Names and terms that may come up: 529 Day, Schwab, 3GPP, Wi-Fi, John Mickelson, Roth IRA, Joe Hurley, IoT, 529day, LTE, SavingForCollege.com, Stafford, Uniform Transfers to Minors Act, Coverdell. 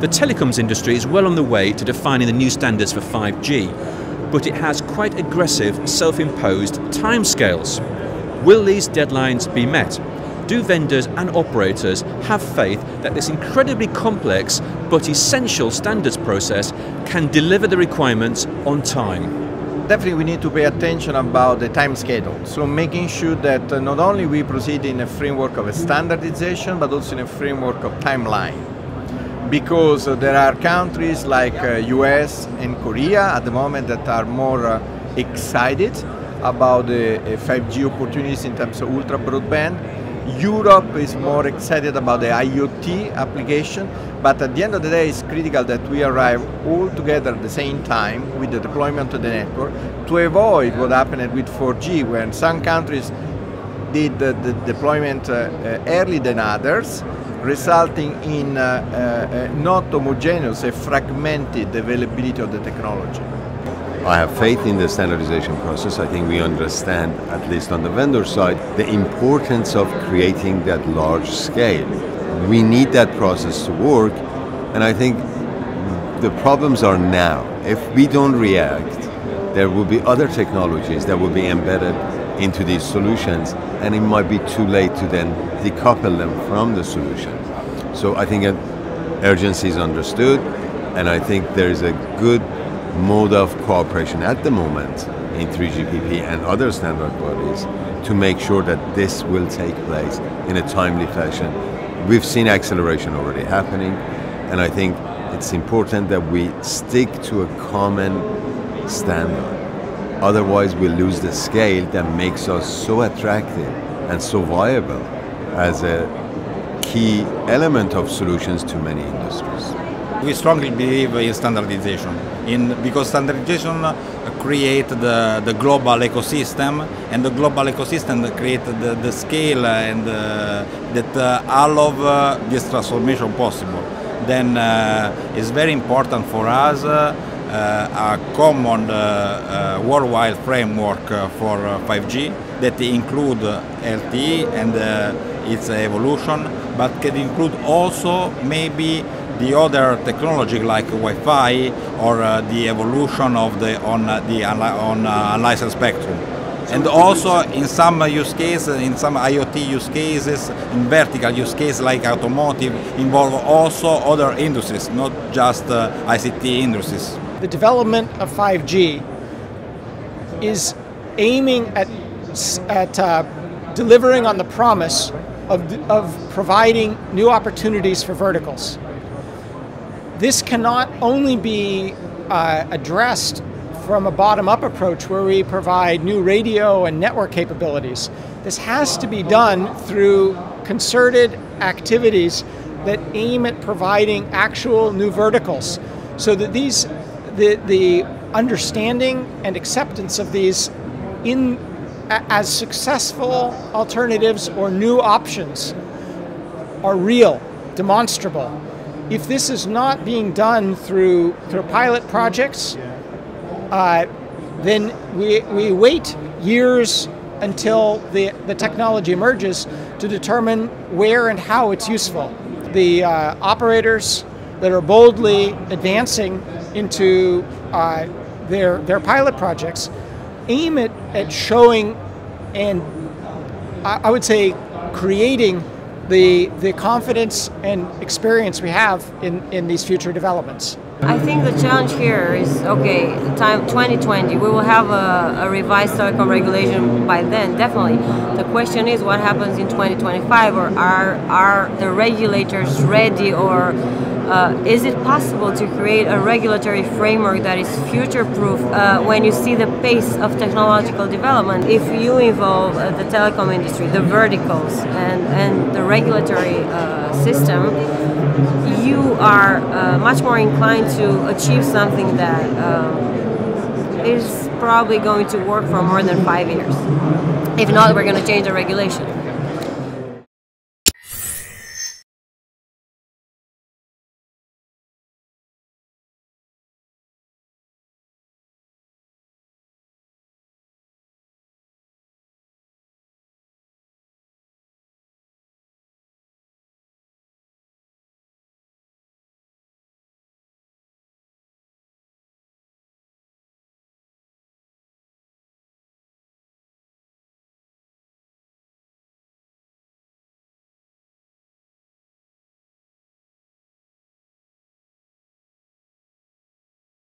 The telecoms industry is well on the way to defining the new standards for 5G, but it has quite aggressive, self-imposed timescales. Will these deadlines be met? Do vendors and operators have faith that this incredibly complex but essential standards process can deliver the requirements on time? Definitely we need to pay attention about the time schedule, so making sure that not only we proceed in a framework of a standardization but also in a framework of timeline, because there are countries like US and Korea at the moment that are more excited about the 5G opportunities in terms of ultra broadband. Europe is more excited about the IoT application, but at the end of the day it's critical that we arrive all together at the same time with the deployment of the network to avoid what happened with 4G, when some countries did the deployment earlier than others, resulting in not homogeneous, a fragmented availability of the technology. I have faith in the standardization process. I think we understand, at least on the vendor side, the importance of creating that large scale. We need that process to work, and I think the problems are now. If we don't react, there will be other technologies that will be embedded into these solutions, and it might be too late to then decouple them from the solution. So I think urgency is understood, and I think there is a good mode of cooperation at the moment in 3GPP and other standard bodies to make sure that this will take place in a timely fashion. We've seen acceleration already happening, and I think it's important that we stick to a common standard. Otherwise, we lose the scale that makes us so attractive and so viable as a key element of solutions to many industries. We strongly believe in standardization, because standardization creates the global ecosystem, and the global ecosystem creates the scale and that all of this transformation possible. Then it's very important for us a common worldwide framework for 5G that includes LTE and its evolution, but can include also maybe the other technology like Wi-Fi or the evolution of the unlicensed spectrum. And also in some use cases, in some IoT use cases, in vertical use cases like automotive, involve also other industries, not just ICT industries. The development of 5G is aiming at delivering on the promise of providing new opportunities for verticals. This cannot only be addressed from a bottom-up approach where we provide new radio and network capabilities. This has to be done through concerted activities that aim at providing actual new verticals, so that the understanding and acceptance of these as successful alternatives or new options are real, demonstrable. If this is not being done through pilot projects, then we wait years until the technology emerges to determine where and how it's useful. The operators that are boldly advancing into their pilot projects aim at showing and, I would say, creating the confidence and experience we have in these future developments. I think the challenge here is, okay, time 2020, we will have a revised telecom regulation by then, definitely. The question is what happens in 2025, or are the regulators ready, or is it possible to create a regulatory framework that is future-proof when you see the pace of technological development? If you involve the telecom industry, the verticals, and the regulatory system, you are much more inclined to achieve something that is probably going to work for more than 5 years. If not, we're going to change the regulation.